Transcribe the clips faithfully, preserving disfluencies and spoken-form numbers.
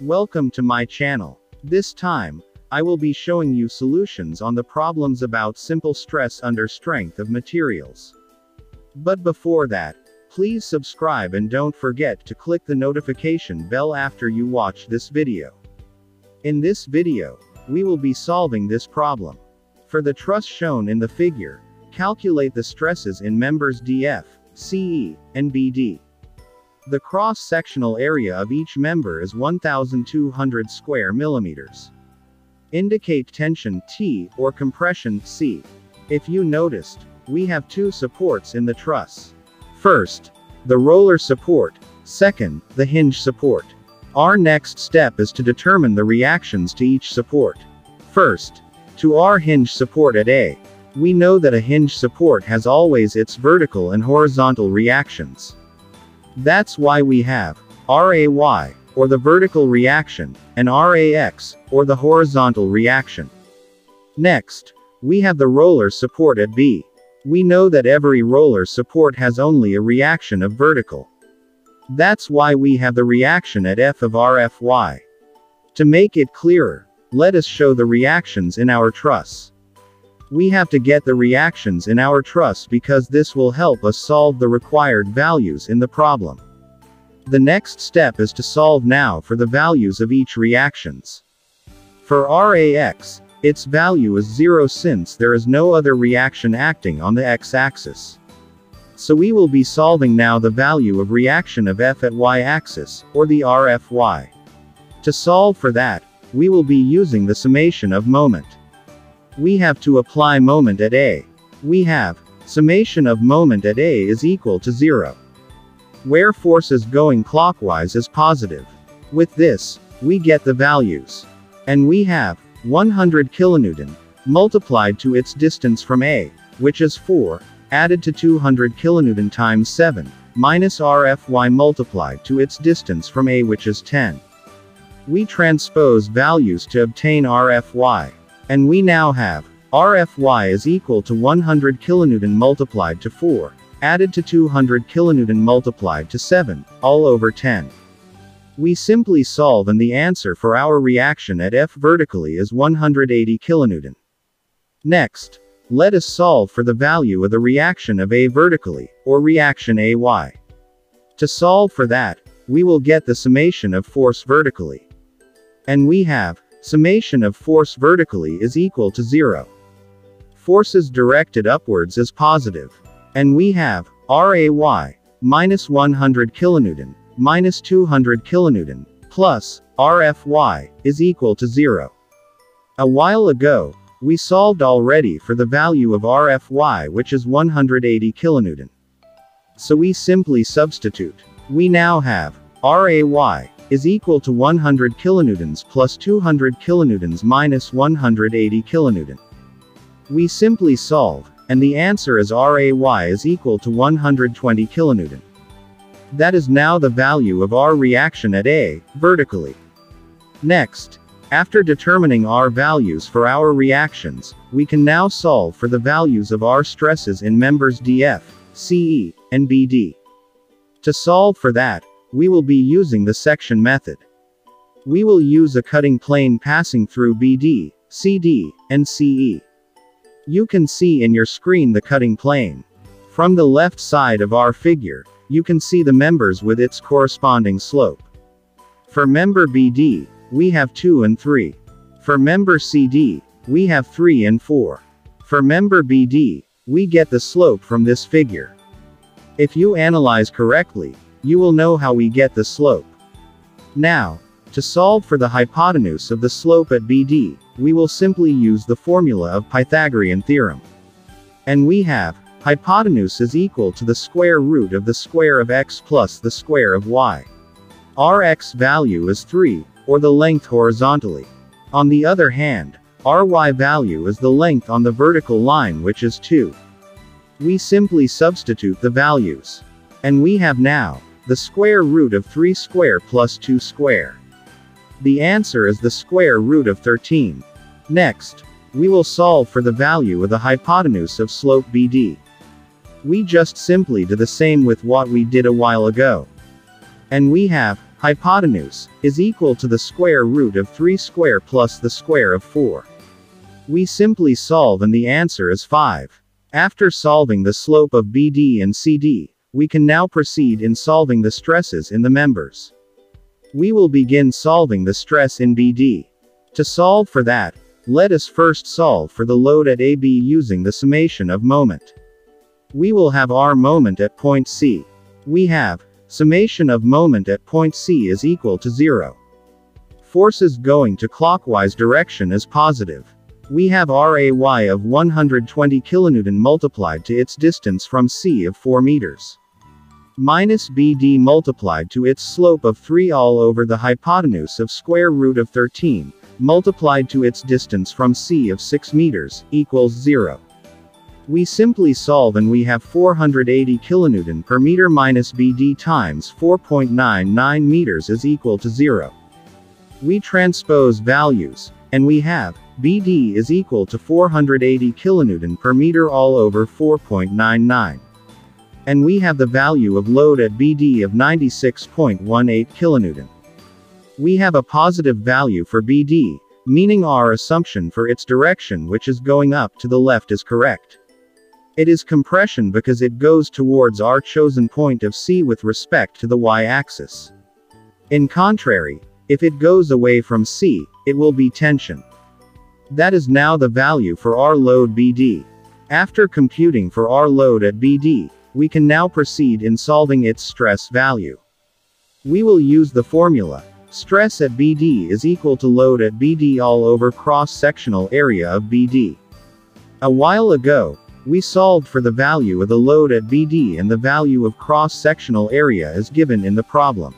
Welcome to my channel. This time, I will be showing you solutions on the problems about simple stress under strength of materials. But before that, please subscribe and don't forget to click the notification bell after you watch this video. In this video, we will be solving this problem. For the truss shown in the figure, calculate the stresses in members D F, C E, and B D. The cross-sectional area of each member is one thousand two hundred square millimeters. Indicate tension T or compression C. If you noticed, we have two supports in the truss. First, the roller support. Second, the hinge support. Our next step is to determine the reactions to each support. First, to our hinge support at A. We know that a hinge support has always its vertical and horizontal reactions. That's why we have R A Y, or the vertical reaction, and R A X, or the horizontal reaction. Next, we have the roller support at B. We know that every roller support has only a reaction of vertical. That's why we have the reaction at F of R F Y. To make it clearer, let us show the reactions in our truss. We have to get the reactions in our truss because this will help us solve the required values in the problem. The next step is to solve now for the values of each reactions. For R A X, its value is zero since there is no other reaction acting on the x-axis. So we will be solving now the value of reaction of F at y-axis, or the R F Y. To solve for that, we will be using the summation of moment. We have to apply moment at A. We have, summation of moment at A is equal to zero. Where forces going clockwise is positive. With this, we get the values. And we have, one hundred kilonewton, multiplied to its distance from A, which is four, added to two hundred kilonewton times seven, minus R F Y multiplied to its distance from A, which is ten. We transpose values to obtain R F Y. And we now have, R F Y is equal to one hundred kilonewton multiplied to four, added to two hundred kilonewton multiplied to seven, all over ten. We simply solve and the answer for our reaction at F vertically is one hundred eighty kilonewton. Next, let us solve for the value of the reaction of A vertically, or reaction A Y. To solve for that, we will get the summation of force vertically. And we have, summation of force vertically is equal to zero. Forces directed upwards is positive. And we have, R A Y, minus one hundred kilonewton, minus two hundred kilonewton, plus, R F Y, is equal to zero. A while ago, we solved already for the value of R F Y, which is one hundred eighty kilonewton. So we simply substitute. We now have, R A Y, is equal to one hundred kilonewtons plus two hundred kilonewtons minus one hundred eighty kilonewton. We simply solve, and the answer is R A Y is equal to one hundred twenty kilonewton. That is now the value of our reaction at A, vertically. Next, after determining our values for our reactions, we can now solve for the values of our stresses in members D F, C E, and B D. To solve for that, we will be using the section method. We will use a cutting plane passing through B D, C D, and C E. You can see in your screen the cutting plane. From the left side of our figure, you can see the members with its corresponding slope. For member B D, we have two and three. For member C D, we have three and four. For member B D, we get the slope from this figure. If you analyze correctly, you will know how we get the slope. Now, to solve for the hypotenuse of the slope at B D, we will simply use the formula of Pythagorean theorem. And we have, hypotenuse is equal to the square root of the square of x plus the square of y. Our x value is three, or the length horizontally. On the other hand, our y value is the length on the vertical line, which is two. We simply substitute the values. And we have now, the square root of three square plus two square. The answer is the square root of thirteen. Next, we will solve for the value of the hypotenuse of slope B D. We just simply do the same with what we did a while ago. And we have, Hypotenuse is equal to the square root of three square plus the square of four. We simply solve and the answer is five. After solving the slope of B D and C D, we can now proceed in solving the stresses in the members. We will begin solving the stress in B D. To solve for that, let us first solve for the load at A B using the summation of moment. We will have our moment at point C. We have summation of moment at point C is equal to zero. Forces going to clockwise direction is positive. We have R A Y of one hundred twenty kilonewtons multiplied to its distance from C of four meters. Minus B D multiplied to its slope of three all over the hypotenuse of square root of thirteen, multiplied to its distance from C of six meters, equals zero. We simply solve and we have four hundred eighty kilonewtons per meter minus B D times four point nine nine meters is equal to zero. We transpose values, and we have B D is equal to four hundred eighty kilonewtons per meter all over four point nine nine. And we have the value of load at B D of ninety-six point one eight kilonewtons. We have a positive value for B D, meaning our assumption for its direction which is going up to the left is correct. It is compression because it goes towards our chosen point of C with respect to the y-axis. In contrary, if it goes away from C, it will be tension. That is now the value for our load B D. After computing for our load at B D, we can now proceed in solving its stress value. We will use the formula, stress at B D is equal to load at B D all over cross-sectional area of B D. A while ago, we solved for the value of the load at B D and the value of cross-sectional area is given in the problem.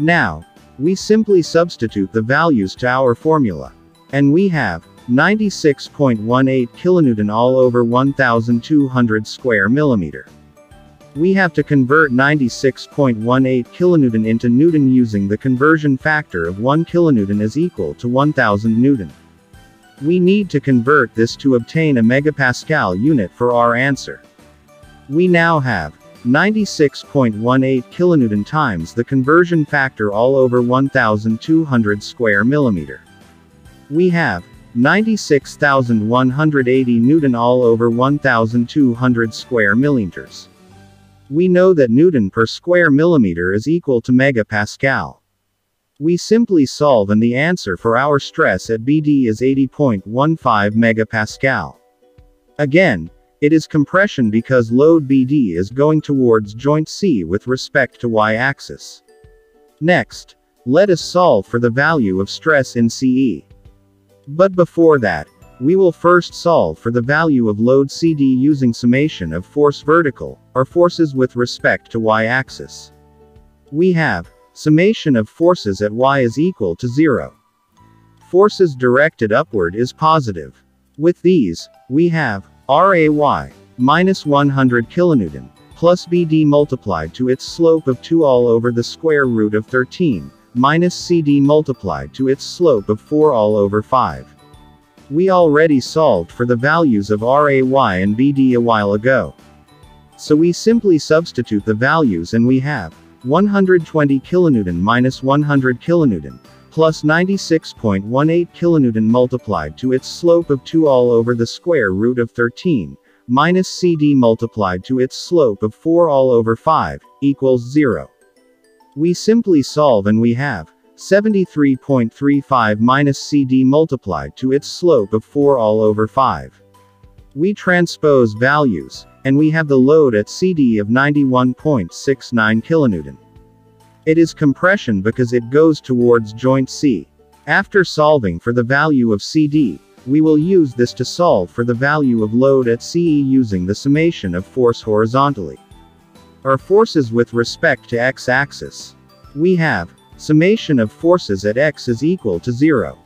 Now, we simply substitute the values to our formula. And we have ninety-six point one eight kilonewtons all over one thousand two hundred square millimeter. We have to convert ninety-six point one eight kilonewtons into Newton using the conversion factor of one kilonewton is equal to one thousand newton. We need to convert this to obtain a megapascal unit for our answer. We now have ninety-six point one eight kilonewtons times the conversion factor all over one thousand two hundred square millimeter. We have ninety-six thousand one hundred eighty newtons all over one thousand two hundred square millimeters. We know that newton per square millimeter is equal to megapascal. We simply solve and the answer for our stress at B D is eighty point one five megapascal. Again, it is compression because load B D is going towards joint C with respect to y-axis. Next, let us solve for the value of stress in C E. But before that, we will first solve for the value of load C D using summation of force vertical, or forces with respect to y-axis. We have summation of forces at y is equal to zero. Forces directed upward is positive. With these, we have R A Y, minus one hundred kilonewtons, plus B D multiplied to its slope of two all over the square root of thirteen, minus C D multiplied to its slope of four all over five. We already solved for the values of R A Y and B D a while ago. So we simply substitute the values and we have one hundred twenty kilonewtons minus one hundred kilonewtons, plus ninety-six point one eight kilonewtons multiplied to its slope of two all over the square root of thirteen, minus C D multiplied to its slope of four all over five, equals zero. We simply solve and we have seventy-three point three five minus C D multiplied to its slope of four all over five. We transpose values, and we have the load at C D of ninety-one point six nine kilonewtons. It is compression because it goes towards joint C. After solving for the value of C D, we will use this to solve for the value of load at C E using the summation of force horizontally, or forces with respect to x-axis. We have summation of forces at x is equal to zero.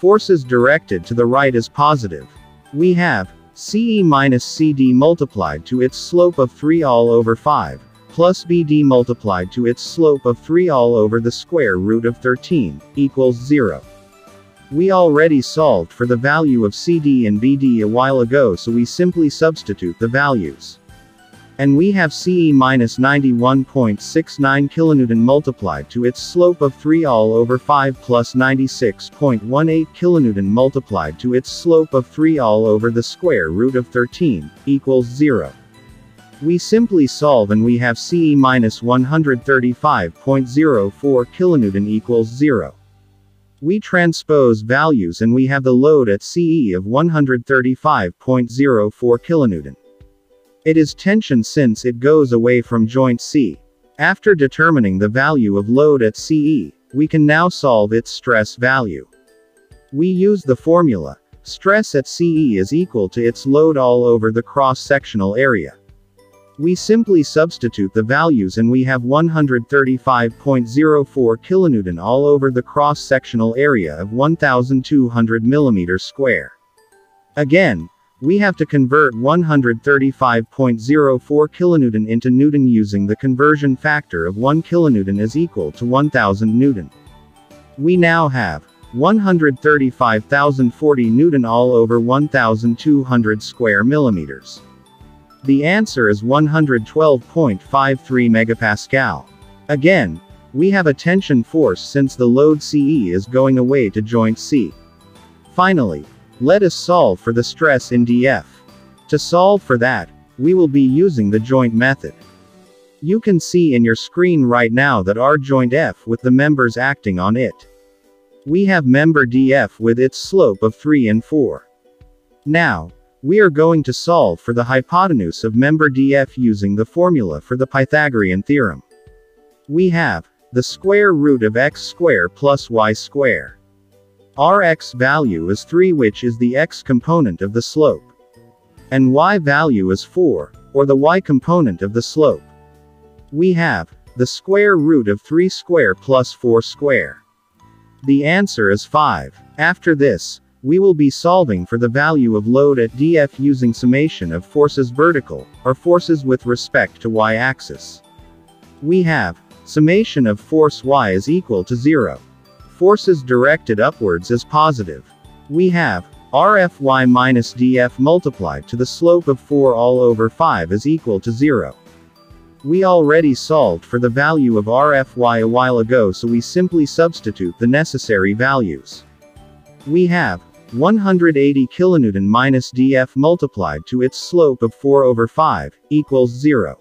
Forces directed to the right is positive. We have C E minus C D multiplied to its slope of three all over five, plus B D multiplied to its slope of three all over the square root of thirteen, equals zero. We already solved for the value of C D and B D a while ago, so we simply substitute the values. and we have C E minus ninety-one point six nine kilonewton multiplied to its slope of three all over five plus ninety-six point one eight kilonewton multiplied to its slope of three all over the square root of thirteen, equals zero. We simply solve and we have C E minus one hundred thirty-five point zero four kilonewton equals zero. We transpose values and we have the load at C E of one hundred thirty-five point zero four kilonewton. It is tension since it goes away from joint C. After determining the value of load at C E, we can now solve its stress value. We use the formula, stress at C E is equal to its load all over the cross-sectional area. We simply substitute the values and we have one hundred thirty-five point zero four kilonewton all over the cross-sectional area of one thousand two hundred millimeters square. Again, we have to convert one hundred thirty-five point zero four kilonewton into newton using the conversion factor of one kilonewton is equal to one thousand newton. We now have one hundred thirty-five thousand forty newton all over one thousand two hundred square millimeters. The answer is one hundred twelve point five three megapascal. Again, we have a tension force since the load C E is going away to joint C. Finally, let us solve for the stress in D F. To solve for that, we will be using the joint method. You can see in your screen right now that our joint F with the members acting on it. We have member D F with its slope of three and four. Now, we are going to solve for the hypotenuse of member D F using the formula for the Pythagorean theorem. We have the square root of x square plus y square. Our x value is three, which is the x component of the slope. And y value is four, or the y component of the slope. We have the square root of three square plus four square. The answer is five. After this, we will be solving for the value of load at D F using summation of forces vertical, or forces with respect to y-axis. We have summation of force y is equal to zero. Forces directed upwards is positive. We have R F y minus D F multiplied to the slope of four all over five is equal to zero. We already solved for the value of R F y a while ago, so we simply substitute the necessary values. We have one hundred eighty kilonewton minus D F multiplied to its slope of four over five equals zero.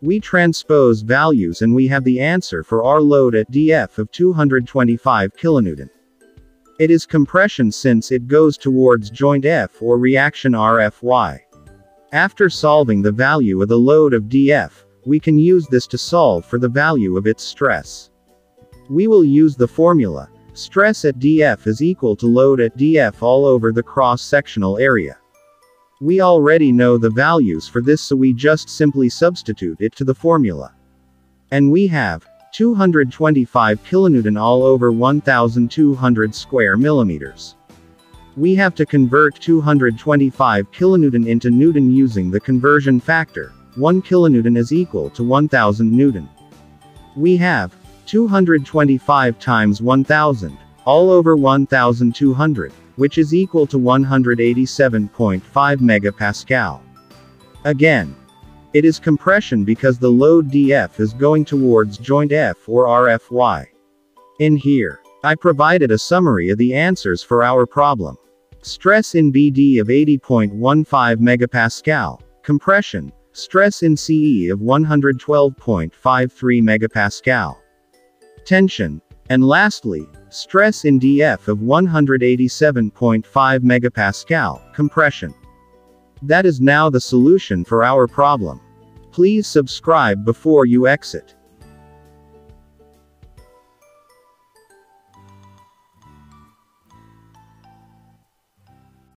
We transpose values and we have the answer for our load at D F of two hundred twenty-five kilonewton. It is compression since it goes towards joint F or reaction R F y. After solving the value of the load of D F, we can use this to solve for the value of its stress. We will use the formula, stress at D F is equal to load at D F all over the cross-sectional area. We already know the values for this, so we just simply substitute it to the formula. And we have two hundred twenty-five kilonewton all over one thousand two hundred square millimeters. We have to convert two hundred twenty-five kilonewton into newton using the conversion factor, one kilonewton is equal to one thousand newton. We have two hundred twenty-five times one thousand, all over one thousand two hundred. Which is equal to one hundred eighty-seven point five megapascal. Again, it is compression because the load D F is going towards joint F or R F y. In here, I provided a summary of the answers for our problem. Stress in B D of eighty point one five megapascal, compression, stress in C E of one hundred twelve point five three megapascal, tension, and lastly, stress in D F of one hundred eighty-seven point five megapascal, compression. That is now the solution for our problem. Please subscribe before you exit.